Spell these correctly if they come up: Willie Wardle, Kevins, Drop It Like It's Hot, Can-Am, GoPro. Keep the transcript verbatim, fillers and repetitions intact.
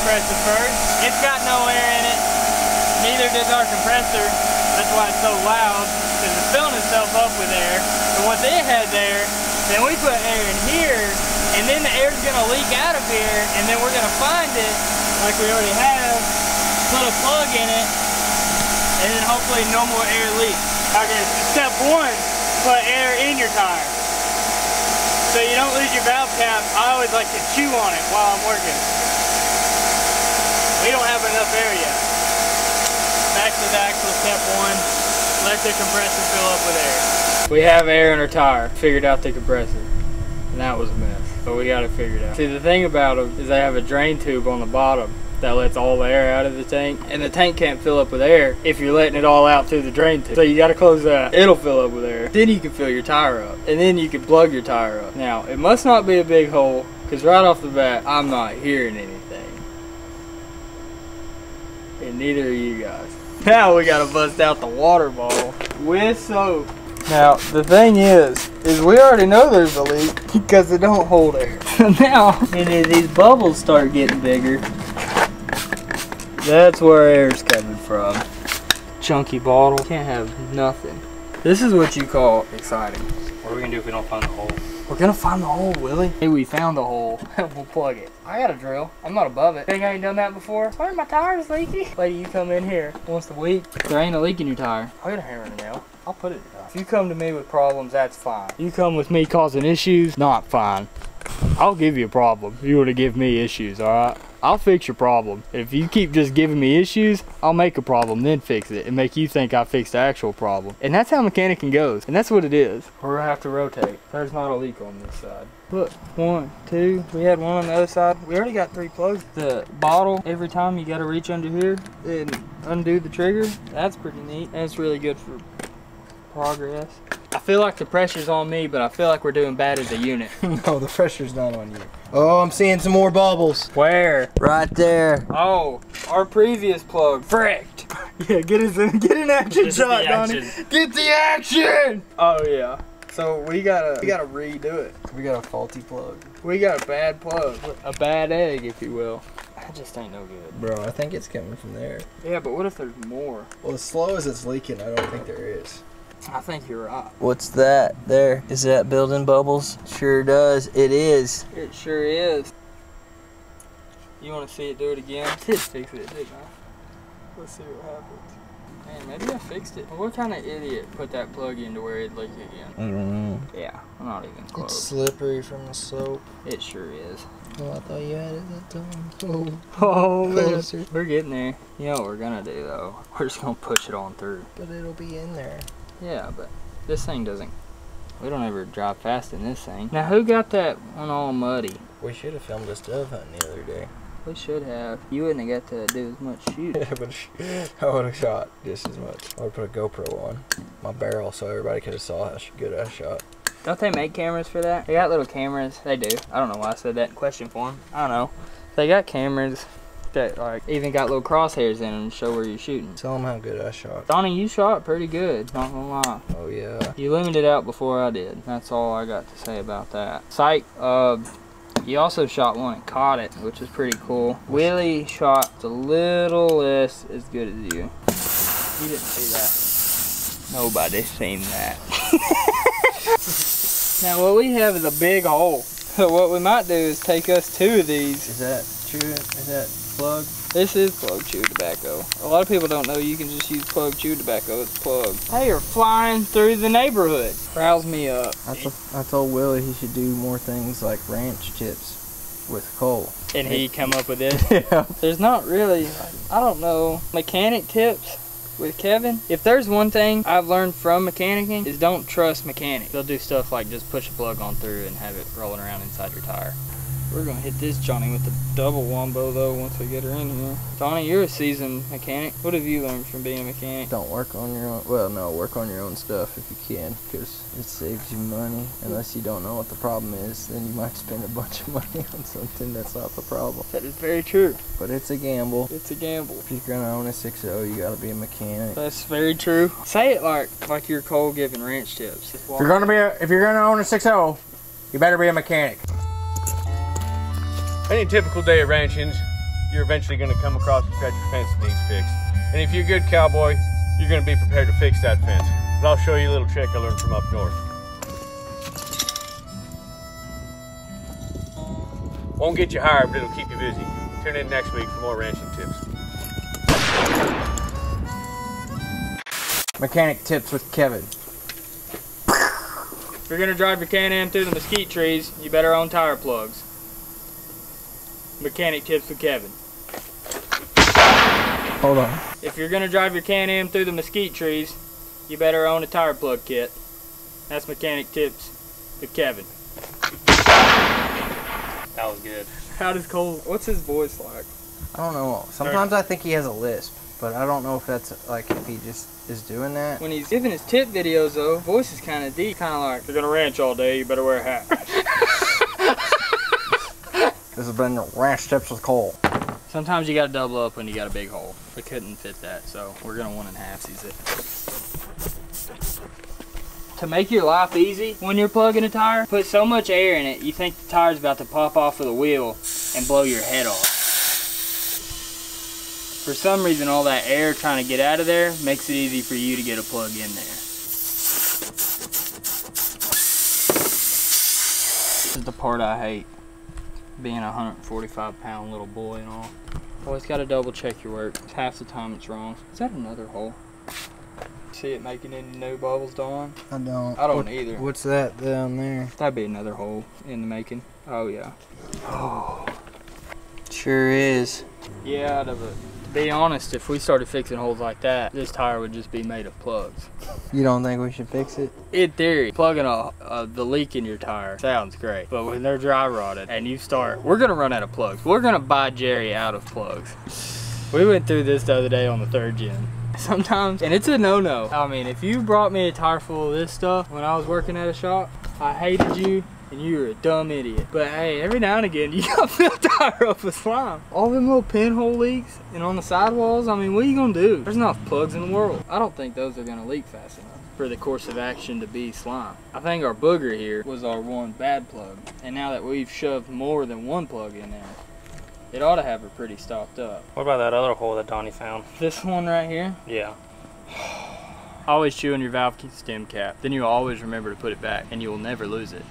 compressive first. It's got no air in it. Neither does our compressor. That's why it's so loud, because it's filling itself up with air. But once it had air, then we put air in here, and then the air's gonna leak out of here, and then we're gonna find it, like we already have, put a plug in it, and then hopefully no more air leaks. Okay, step one, put air in your tire. So you don't lose your valve cap. I always like to chew on it while I'm working. We don't have enough air yet. Back to the axle, step one. Let the compressor fill up with air. We have air in our tire. Figured out the compressor. And that was a mess. But we got it figured out. See, the thing about them is they have a drain tube on the bottom that lets all the air out of the tank. And the tank can't fill up with air if you're letting it all out through the drain tube. So you gotta close that. It'll fill up with air. Then you can fill your tire up. And then you can plug your tire up. Now, it must not be a big hole, because right off the bat, I'm not hearing anything. And neither are you guys. Now we gotta bust out the water bottle with soap. Now, the thing is, is we already know there's a leak because it don't hold air. Now, and as these bubbles start getting bigger, that's where air's coming from. Chunky bottle. Can't have nothing. This is what you call exciting. What are we gonna do if we don't find the hole? We're gonna find the hole, Willie. Hey, we found the hole. We'll plug it. I got a drill. I'm not above it. Think I ain't done that before? Why are my tires leaky? Lady, you come in here once a week. If there ain't a leak in your tire, I'll get a hammer and a nail. I'll put it in your tire. If you come to me with problems, that's fine. You come with me causing issues, not fine. I'll give you a problem. You wanna give me issues, alright? I'll fix your problem. If you keep just giving me issues, I'll make a problem, then fix it, and make you think I fixed the actual problem. And that's how mechanicing goes, and that's what it is. We're gonna have to rotate. There's not a leak on this side. Look, one, two, we had one on the other side. We already got three plugs. The bottle, every time you gotta reach under here and undo the trigger, that's pretty neat. That's really good for progress. I feel like the pressure's on me, but I feel like we're doing bad as a unit. No, the pressure's not on you. Oh, I'm seeing some more bubbles. Where? Right there. Oh, our previous plug. Fricked. Yeah, get his, get an action shot, Donnie. Get the action! Oh yeah. So we gotta we gotta redo it. We got a faulty plug. We got a bad plug. A bad egg, if you will. I just ain't no good. Bro, I think it's coming from there. Yeah, but what if there's more? Well, as slow as it's leaking, I don't think there is. I think you're right. What's that there? Is that building bubbles? Sure does. It is. It sure is. You want to see it do it again? I did fix it, didn't I? Let's see what happens. Man, maybe I fixed it. What kind of idiot put that plug into where it leaked again? I don't know. Yeah, I'm not even close. It's slippery from the soap. It sure is. Oh, I thought you had it that time. Oh, oh man. We're getting there. You know what we're going to do, though? We're just going to push it on through. But it'll be in there. Yeah, but this thing doesn't, we don't ever drive fast in this thing. Now, who got that one all muddy? We should have filmed a dove hunting the other day. We should have. You wouldn't have got to do as much shooting. Yeah, but I would have shot just as much. I would put a GoPro on my barrel so everybody could have saw how good I shot. Don't they make cameras for that? They got little cameras. They do. I don't know why I said that in question form. I don't know. They got cameras that like even got little crosshairs in them to show where you're shooting. Tell them how good I shot. Donnie, you shot pretty good, not gonna lie. Oh yeah. You limited out before I did. That's all I got to say about that. Psych, uh, you also shot one and caught it, which is pretty cool. Willie shot a little less as good as you. You didn't see that. Nobody's seen that. Now what we have is a big hole. So what we might do is take us two of these. Is that true? Is that plug? This is plug chew tobacco. A lot of people don't know you can just use plug chew tobacco as a plug. They are flying through the neighborhood. Rouse me up. I, to I told Willie he should do more things like ranch chips with coal. And he come up with this? Yeah. There's not really, I don't know, mechanic tips with Kevin. If there's one thing I've learned from mechanicking is don't trust mechanics. They'll do stuff like just push a plug on through and have it rolling around inside your tire. We're gonna hit this Johnny with the double wombo though once we get her in here. Johnny, you're a seasoned mechanic. What have you learned from being a mechanic? Don't work on your own, well no, work on your own stuff if you can, because it saves you money. Unless you don't know what the problem is, then you might spend a bunch of money on something that's not the problem. That is very true. But it's a gamble. It's a gamble. If you're gonna own a six oh, you gotta be a mechanic. That's very true. Say it like like you're Cole giving ranch tips. If you're gonna be a, if you're gonna own a six oh, you better be a mechanic. Any typical day at ranching's, you're eventually going to come across a stretch of fence that needs fixed. And if you're a good cowboy, you're going to be prepared to fix that fence. But I'll show you a little trick I learned from up north. Won't get you hired, but it'll keep you busy. Tune in next week for more ranching tips. Mechanic tips with Kevin. If you're going to drive your Can-Am through the mesquite trees, you better own tire plugs. Mechanic tips with Kevin. Hold on. If you're going to drive your Can-Am through the mesquite trees, you better own a tire plug kit. That's mechanic tips with Kevin. That was good. How does Cole, what's his voice like? I don't know. Sometimes I think he has a lisp, but I don't know if that's like if he just is doing that. When he's giving his tip videos though, voice is kind of deep, kind of like, you're going to ranch all day, you better wear a hat. This has been Ranch Tips with Cole. Sometimes you got to double up when you got a big hole. We couldn't fit that, so we're going to one and a halfsies it. To make your life easy, when you're plugging a tire, put so much air in it, you think the tire's about to pop off of the wheel and blow your head off. For some reason, all that air trying to get out of there makes it easy for you to get a plug in there. This is the part I hate, being a one hundred forty-five pound little boy and all. Always gotta double check your work. Half the time it's wrong. Is that another hole? See it making any new bubbles, Don? I don't. I don't what, either. What's that down there? That'd be another hole in the making. Oh yeah. Oh, sure is. Yeah, out of it. To be honest, if we started fixing holes like that, this tire would just be made of plugs. You don't think we should fix it? In theory, plugging a, a, the leak in your tire sounds great, but when they're dry rotted and you start, we're gonna run out of plugs. We're gonna buy Jerry out of plugs. We went through this the other day on the third gen. Sometimes, and it's a no-no. I mean, if you brought me a tire full of this stuff when I was working at a shop, I hated you and you were a dumb idiot. But hey, every now and again, you gotta fill a tire up with slime. All them little pinhole leaks and on the sidewalls, I mean, what are you gonna do? There's enough plugs in the world. I don't think those are gonna leak fast enough for the course of action to be slime. I think our booger here was our one bad plug. And now that we've shoved more than one plug in there, it ought to have her pretty stocked up. What about that other hole that Donnie found? This one right here? Yeah. Always chew on your valve stem cap. Then you'll always remember to put it back and you will never lose it.